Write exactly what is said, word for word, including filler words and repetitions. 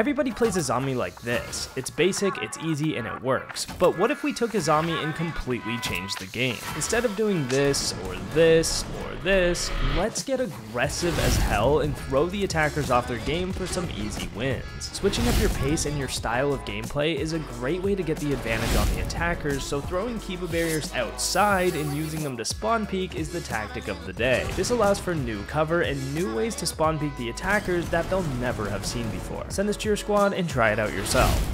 Everybody plays Azami like this. It's basic, it's easy, and it works. But what if we took Azami and completely changed the game? Instead of doing this, or this, or this, let's get aggressive as hell and throw the attackers off their game for some easy wins. Switching up your pace and your style of gameplay is a great way to get the advantage on the attackers, so throwing Kiba barriers outside and using them to spawn peek is the tactic of the day. This allows for new cover and new ways to spawn peek the attackers that they'll never have seen before. Send this to your squad and try it out yourself.